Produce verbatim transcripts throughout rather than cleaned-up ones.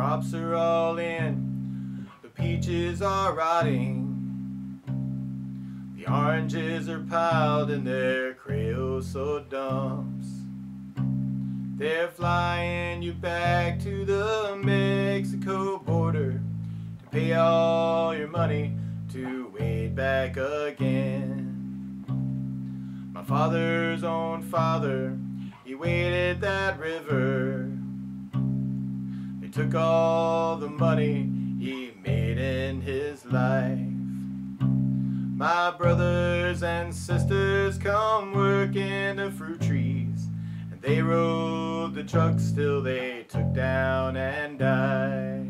crops are all in, the peaches are rotting, the oranges are piled in their creosote dumps. They're flying you back to the Mexico border to pay all your money to wade back again. My father's own father, he waded that river. They took all the money he made in his life. My brothers and sisters come work in the fruit trees, and they rode the trucks till they took down and died.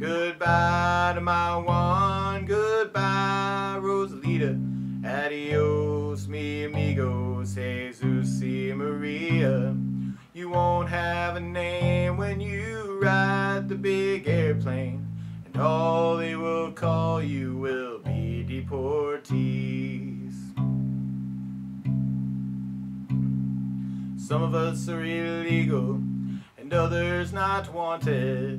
Goodbye to my Juan, goodbye Rosalita, adios mi amigos, Jesus y Maria. You won't have a name when you ride the big airplane, and all they will call you will be deportees. Some of us are illegal and others not wanted.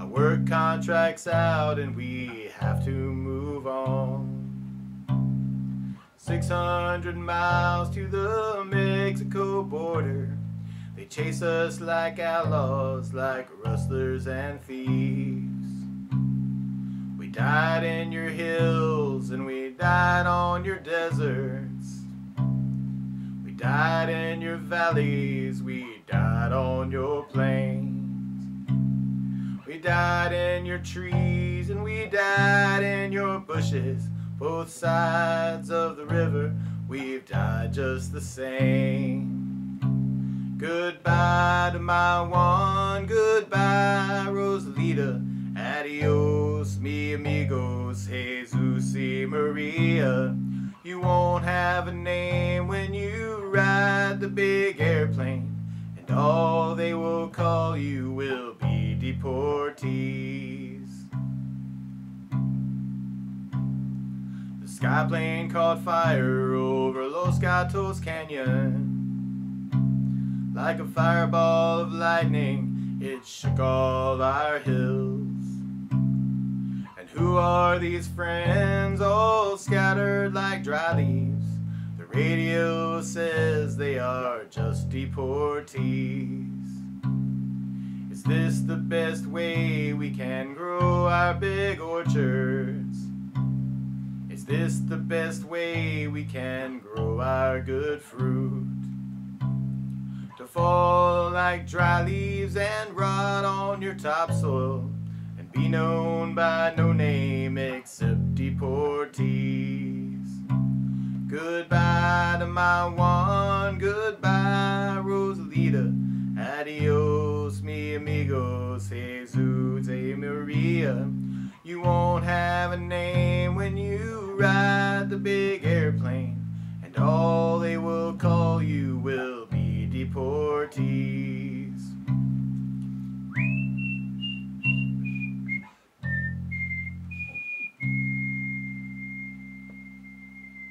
I work contracts out and we have to move on. six hundred miles to the Mexico border, they chase us like outlaws, like rustlers and thieves. We died in your hills and we died on your deserts. We died in your valleys, we died on your plains. We died in your trees and we died in your bushes. Both sides of the river, we've died just the same. Goodbye to my Juan, goodbye Rosalita, adios mi amigos, Jesus y Maria. You won't have a name when you ride the big airplane, and all they will call you will be deportees. Skyplane caught fire over Los Gatos Canyon. Like a fireball of lightning, it shook all our hills. And who are these friends all scattered like dry leaves? The radio says they are just deportees. Is this the best way we can grow our big orchards? Is this the best way we can grow our good fruit? To fall like dry leaves and rot on your topsoil, and be known by no name except deportees. Goodbye to my Juan, goodbye Rosalita, adios mi amigos, Jesus y Maria. You won't have a name when you ride the big airplane, and all they will call you will be deportees.